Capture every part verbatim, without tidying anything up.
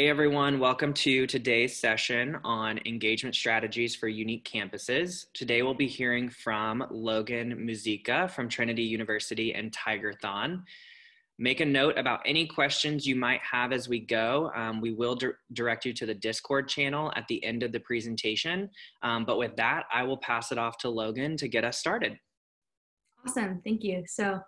Hey everyone, welcome to today's session on engagement strategies for unique campuses. Today we'll be hearing from Logan Muzika from Trinity University and Tigerthon. Make a note about any questions you might have as we go. Um, we will di- direct you to the Discord channel at the end of the presentation. Um, but with that, I will pass it off to Logan to get us started. Awesome, thank you. So.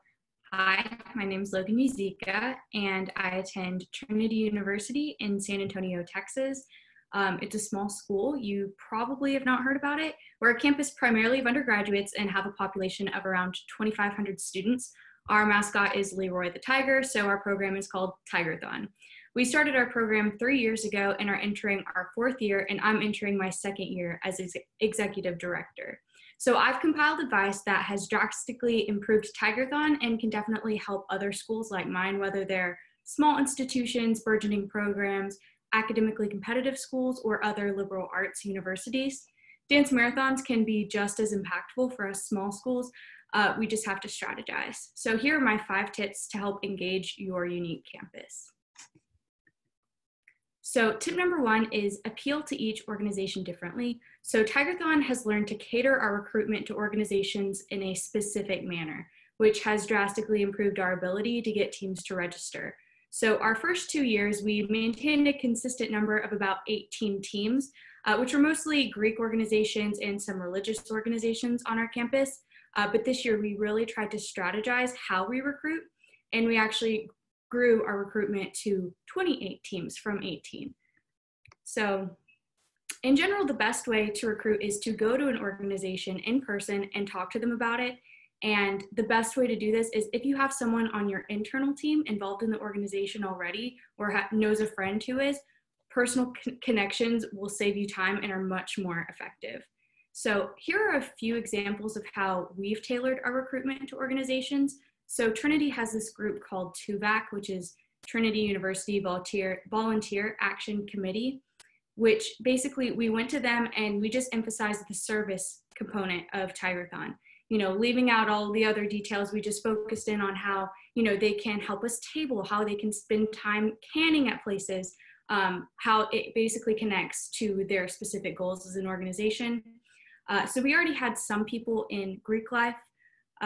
Hi, my name is Logan Muzika, and I attend Trinity University in San Antonio, Texas. Um, it's a small school. You probably have not heard about it. We're a campus primarily of undergraduates and have a population of around twenty-five hundred students. Our mascot is Leroy the Tiger, so our program is called Tigerthon. We started our program three years ago and are entering our fourth year, and I'm entering my second year as ex- executive director. So I've compiled advice that has drastically improved Tigerthon and can definitely help other schools like mine, whether they're small institutions, burgeoning programs, academically competitive schools, or other liberal arts universities. Dance marathons can be just as impactful for us small schools. Uh, we just have to strategize. So here are my five tips to help engage your unique campus. So tip number one is appeal to each organization differently. So Tigerthon has learned to cater our recruitment to organizations in a specific manner, which has drastically improved our ability to get teams to register. So our first two years, we maintained a consistent number of about eighteen teams, uh, which were mostly Greek organizations and some religious organizations on our campus. Uh, but this year we really tried to strategize how we recruit, and we actually grew our recruitment to twenty-eight teams from eighteen. So in general, the best way to recruit is to go to an organization in person and talk to them about it. And the best way to do this is if you have someone on your internal team involved in the organization already or knows a friend who is, personal con- connections will save you time and are much more effective. So here are a few examples of how we've tailored our recruitment to organizations. So Trinity has this group called T U V A C, which is Trinity University Volunteer, Volunteer Action Committee, which basically we went to them and we just emphasized the service component of Tigerthon. You know, leaving out all the other details, we just focused in on how, you know, they can help us table, how they can spend time canning at places, um, how it basically connects to their specific goals as an organization. Uh, so we already had some people in Greek life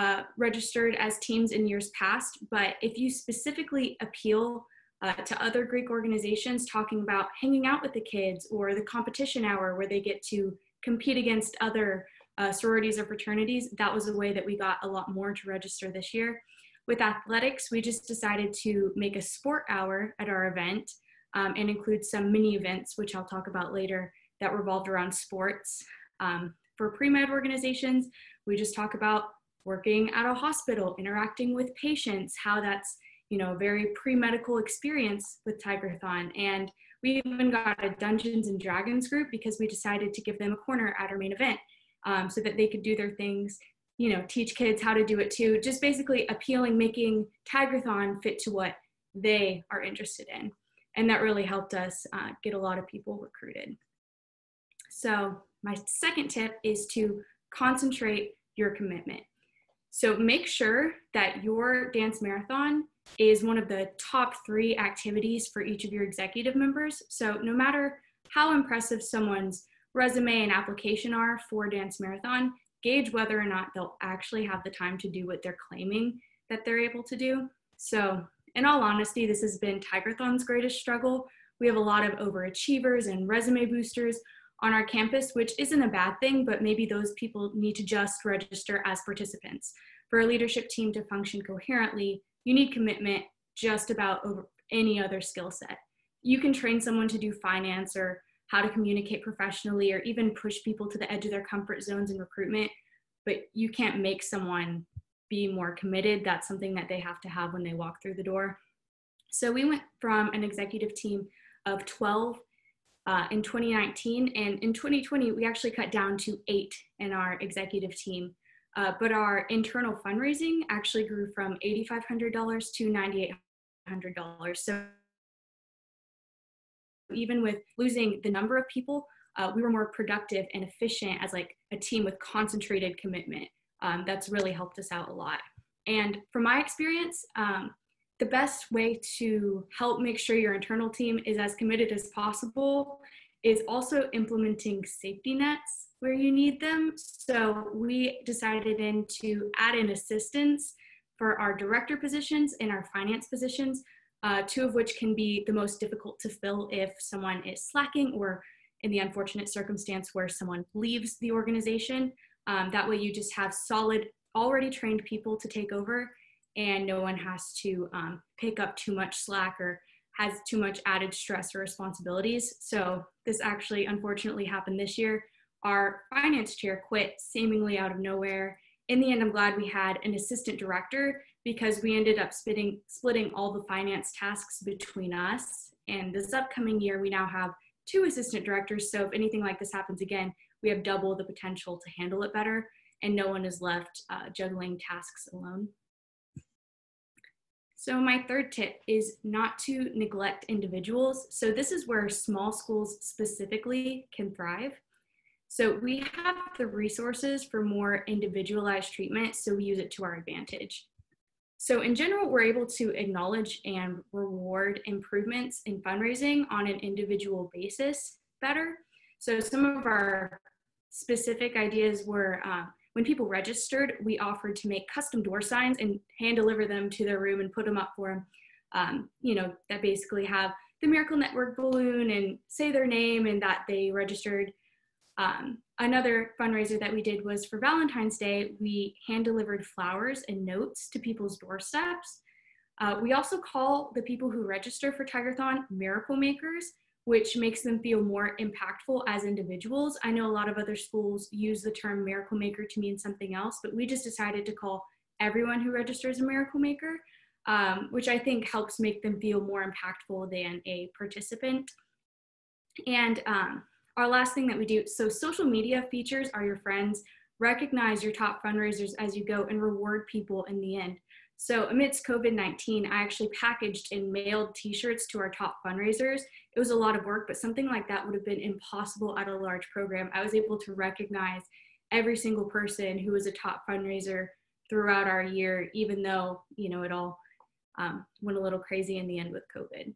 Uh, registered as teams in years past, but if you specifically appeal uh, to other Greek organizations talking about hanging out with the kids or the competition hour where they get to compete against other uh, sororities or fraternities, that was a way that we got a lot more to register this year. With athletics, we just decided to make a sport hour at our event um, and include some mini events, which I'll talk about later, that revolved around sports. Um, for pre-med organizations, we just talk about working at a hospital, interacting with patients, how that's, you know, a very pre-medical experience with Tigerthon. And we even got a Dungeons and Dragons group because we decided to give them a corner at our main event um, so that they could do their things, you know, teach kids how to do it too, just basically appealing, making Tigerthon fit to what they are interested in. And that really helped us uh, get a lot of people recruited. So my second tip is to concentrate your commitment. So make sure that your dance marathon is one of the top three activities for each of your executive members. So no matter how impressive someone's resume and application are for dance marathon, gauge whether or not they'll actually have the time to do what they're claiming that they're able to do. So in all honesty, this has been Tigerthon's greatest struggle. We have a lot of overachievers and resume boosters on our campus, which isn't a bad thing, but maybe those people need to just register as participants. For a leadership team to function coherently, you need commitment just about over any other skill set. You can train someone to do finance or how to communicate professionally or even push people to the edge of their comfort zones in recruitment, but you can't make someone be more committed. That's something that they have to have when they walk through the door. So we went from an executive team of twelve Uh, in twenty nineteen, and in twenty twenty, we actually cut down to eight in our executive team. Uh, but our internal fundraising actually grew from eight thousand five hundred dollars to nine thousand eight hundred dollars. So even with losing the number of people, uh, we were more productive and efficient as like a team with concentrated commitment. Um, that's really helped us out a lot. And from my experience, um, the best way to help make sure your internal team is as committed as possible is also implementing safety nets where you need them. So we decided in to add in assistance for our director positions and our finance positions, uh, two of which can be the most difficult to fill if someone is slacking or in the unfortunate circumstance where someone leaves the organization. Um, that way you just have solid, already trained people to take over, and no one has to um, pick up too much slack or has too much added stress or responsibilities. So this actually unfortunately happened this year. Our finance chair quit seemingly out of nowhere. In the end, I'm glad we had an assistant director because we ended up splitting, splitting all the finance tasks between us. And this upcoming year, we now have two assistant directors. So if anything like this happens again, we have double the potential to handle it better, and no one is left uh, juggling tasks alone. So my third tip is not to neglect individuals. So this is where small schools specifically can thrive. So we have the resources for more individualized treatment, so we use it to our advantage. So in general, we're able to acknowledge and reward improvements in fundraising on an individual basis better. So some of our specific ideas were, uh, when people registered, we offered to make custom door signs and hand deliver them to their room and put them up for them, um, you know, that basically have the Miracle Network balloon and say their name and that they registered. Um, another fundraiser that we did was for Valentine's Day. We hand delivered flowers and notes to people's doorsteps. Uh, we also call the people who register for Tigerthon miracle makers, which makes them feel more impactful as individuals. I know a lot of other schools use the term miracle maker to mean something else, but we just decided to call everyone who registers a miracle maker, um, which I think helps make them feel more impactful than a participant. And um, our last thing that we do, so social media features are your friends. Recognize your top fundraisers as you go and reward people in the end. So amidst COVID nineteen, I actually packaged and mailed t-shirts to our top fundraisers. It was a lot of work, but something like that would have been impossible at a large program. I was able to recognize every single person who was a top fundraiser throughout our year, even though, you know, it all um, went a little crazy in the end with COVID.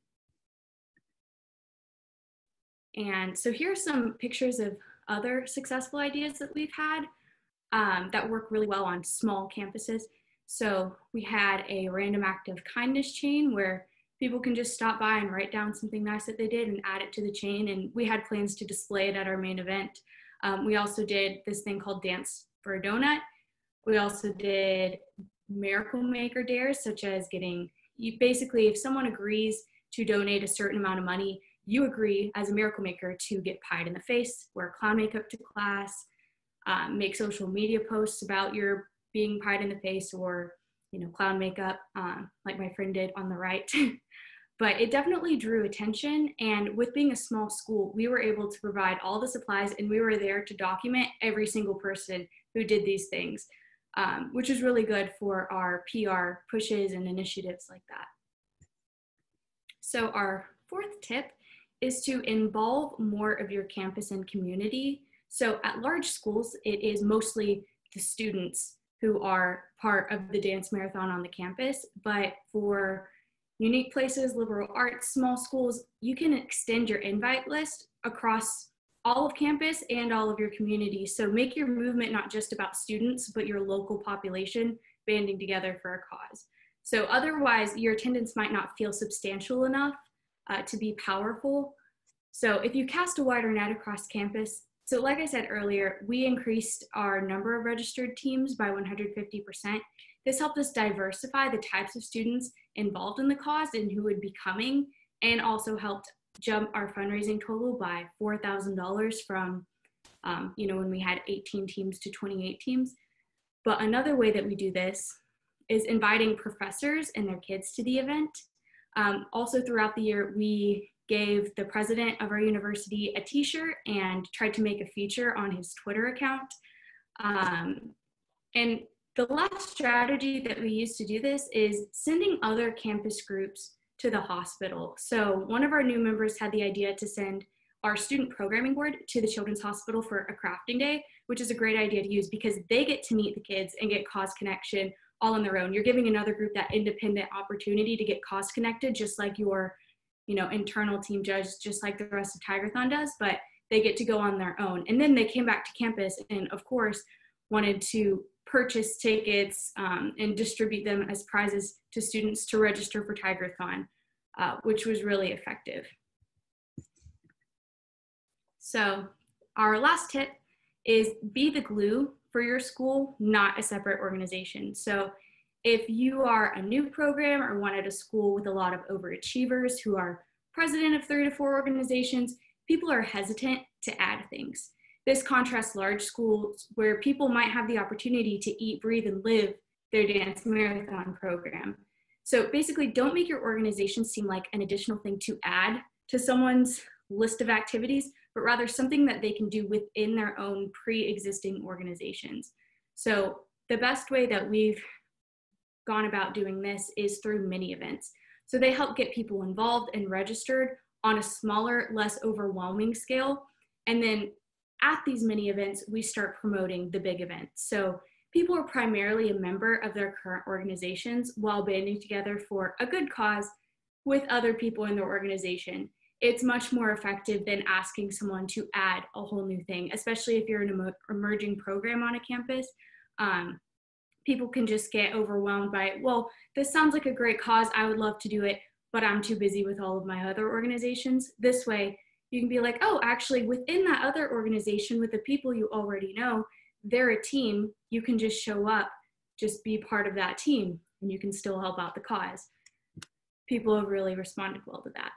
And so here are some pictures of other successful ideas that we've had um, that work really well on small campuses. So we had a random act of kindness chain where people can just stop by and write down something nice that they did and add it to the chain. And we had plans to display it at our main event. Um, we also did this thing called Dance for a Donut. We also did Miracle Maker Dares, such as getting, you basically, if someone agrees to donate a certain amount of money, you agree as a miracle maker to get pied in the face, wear clown makeup to class, um, make social media posts about your being pied in the face or, you know, clown makeup, um, like my friend did on the right. But it definitely drew attention. And with being a small school, we were able to provide all the supplies, and we were there to document every single person who did these things, um, which is really good for our P R pushes and initiatives like that. So our fourth tip is to involve more of your campus and community. So at large schools, it is mostly the students who are part of the dance marathon on the campus, but for unique places, liberal arts, small schools, you can extend your invite list across all of campus and all of your community. So make your movement not just about students, but your local population banding together for a cause. So otherwise, your attendance might not feel substantial enough Uh, to be powerful. So if you cast a wider net across campus, so like I said earlier, we increased our number of registered teams by one hundred fifty percent. This helped us diversify the types of students involved in the cause and who would be coming, and also helped jump our fundraising total by four thousand dollars from, um, you know, when we had eighteen teams to twenty-eight teams. But another way that we do this is inviting professors and their kids to the event. Um, also throughout the year, we gave the president of our university a t-shirt and tried to make a feature on his Twitter account. Um, and the last strategy that we used to do this is sending other campus groups to the hospital. So one of our new members had the idea to send our student programming board to the Children's Hospital for a crafting day, which is a great idea to use because they get to meet the kids and get cause connection all on their own. You're giving another group that independent opportunity to get cost connected, just like your, you know, internal team judge, just like the rest of Tigerthon does, but they get to go on their own. And then they came back to campus and of course wanted to purchase tickets um, and distribute them as prizes to students to register for Tigerthon, uh, which was really effective. So our last tip is be the glue for your school, not a separate organization. So if you are a new program or wanted a school with a lot of overachievers who are president of three to four organizations, people are hesitant to add things. This contrasts large schools where people might have the opportunity to eat, breathe, and live their dance marathon program. So basically, don't make your organization seem like an additional thing to add to someone's list of activities, but rather something that they can do within their own pre-existing organizations. So the best way that we've gone about doing this is through mini events. So they help get people involved and registered on a smaller, less overwhelming scale. And then at these mini events, we start promoting the big events. So people are primarily a member of their current organizations while banding together for a good cause with other people in their organization. It's much more effective than asking someone to add a whole new thing, especially if you're an emerging program on a campus. Um, people can just get overwhelmed by, well, this sounds like a great cause, I would love to do it, but I'm too busy with all of my other organizations. This way, you can be like, oh, actually, within that other organization, with the people you already know, they're a team, you can just show up, just be part of that team, and you can still help out the cause. People have really responded well to that.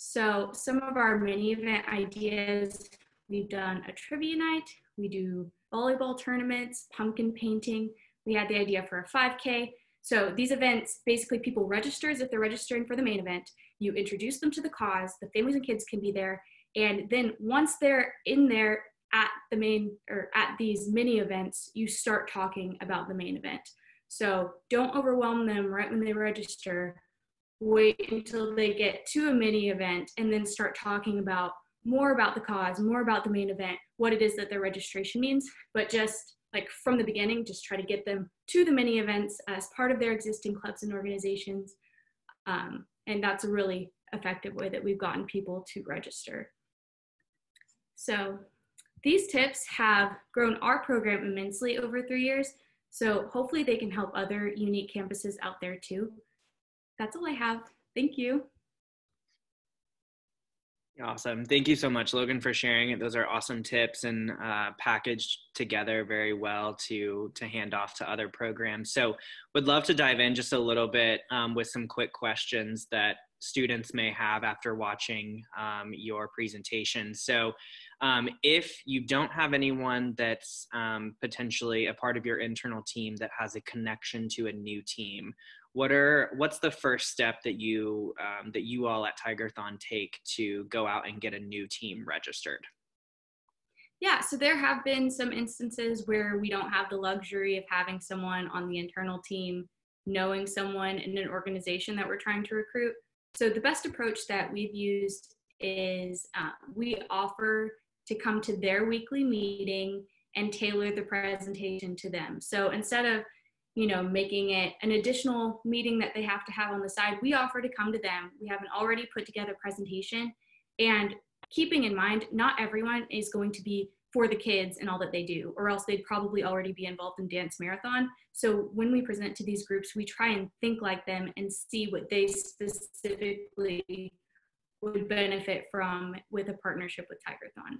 So some of our mini event ideas, we've done a trivia night, we do volleyball tournaments, pumpkin painting. We had the idea for a five K. So these events, basically people register as if they're registering for the main event. You introduce them to the cause, the families and kids can be there. And then once they're in there at the main or at these mini events, you start talking about the main event. So don't overwhelm them right when they register. Wait until they get to a mini event and then start talking about more about the cause, more about the main event, what it is that their registration means, but just like from the beginning, just try to get them to the mini events as part of their existing clubs and organizations. Um, and that's a really effective way that we've gotten people to register. So these tips have grown our program immensely over three years. So hopefully they can help other unique campuses out there too. That's all I have. Thank you. Awesome. Thank you so much, Logan, for sharing it. Those are awesome tips and uh, packaged together very well to, to hand off to other programs. So would love to dive in just a little bit um, with some quick questions that students may have after watching um, your presentation. So um, if you don't have anyone that's um, potentially a part of your internal team that has a connection to a new team, What are, what's the first step that you, um, that you all at Tigerthon take to go out and get a new team registered? Yeah, so there have been some instances where we don't have the luxury of having someone on the internal team, knowing someone in an organization that we're trying to recruit. So the best approach that we've used is uh, we offer to come to their weekly meeting and tailor the presentation to them. So instead of you know, making it an additional meeting that they have to have on the side, we offer to come to them. We have an already put together presentation, and keeping in mind, not everyone is going to be for the kids and all that they do, or else they'd probably already be involved in Dance Marathon. So when we present to these groups, we try and think like them and see what they specifically would benefit from with a partnership with Tigerthon.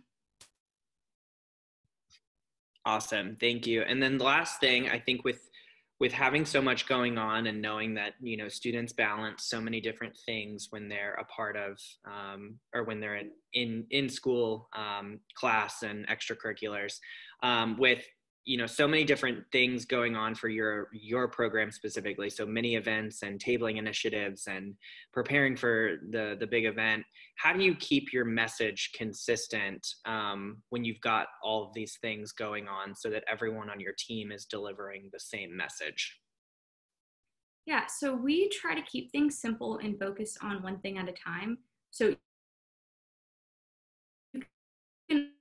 Awesome, thank you. And then the last thing, I think with With having so much going on and knowing that, you know, students balance so many different things when they're a part of um, or when they're in, in, in school um, class and extracurriculars um, with, you know, so many different things going on for your, your program specifically. So many events and tabling initiatives and preparing for the, the big event. How do you keep your message consistent um, when you've got all of these things going on so that everyone on your team is delivering the same message? Yeah, so we try to keep things simple and focus on one thing at a time. So you can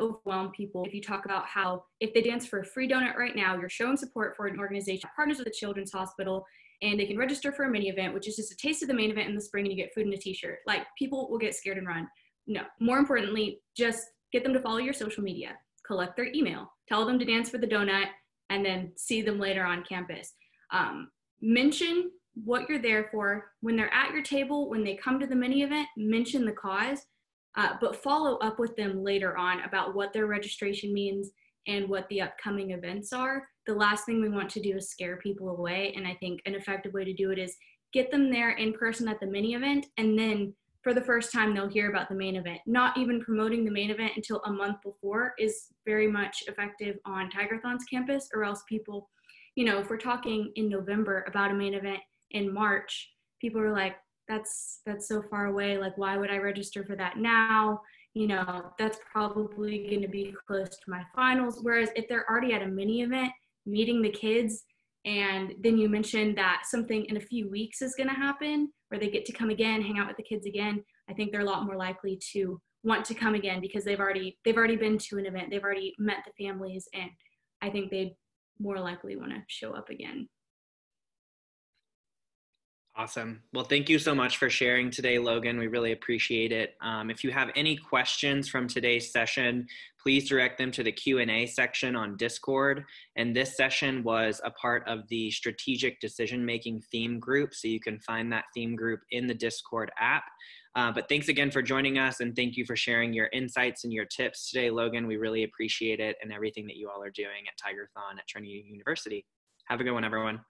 overwhelm people if you talk about how if they dance for a free donut right now, you're showing support for an organization that partners with the Children's Hospital, and they can register for a mini event, which is just a taste of the main event in the spring, and you get food and a t-shirt. Like, people will get scared and run. No, more importantly, just get them to follow your social media, collect their email, tell them to dance for the donut, and then see them later on campus. Um, mention what you're there for. When they're at your table, when they come to the mini event, mention the cause, uh, but follow up with them later on about what their registration means and what the upcoming events are. The last thing we want to do is scare people away, and I think an effective way to do it is get them there in person at the mini event, and then for the first time they'll hear about the main event. Not even promoting the main event until a month before is very much effective on Tigerthon's campus, or else people, you know, if we're talking in November about a main event in March, people are like, that's that's so far away, like, why would I register for that now? You know, that's probably going to be close to my finals. Whereas if they're already at a mini event, meeting the kids, and then you mentioned that something in a few weeks is going to happen where they get to come again, hang out with the kids again, I think they're a lot more likely to want to come again because they've already they've already been to an event, they've already met the families, and I think they'd more likely want to show up again. Awesome. Well, thank you so much for sharing today, Logan. We really appreciate it. Um, if you have any questions from today's session, please direct them to the Q and A section on Discord. And this session was a part of the strategic decision-making theme group, so you can find that theme group in the Discord app. Uh, but thanks again for joining us, and thank you for sharing your insights and your tips today, Logan. We really appreciate it and everything that you all are doing at Tigerthon at Trinity University. Have a good one, everyone.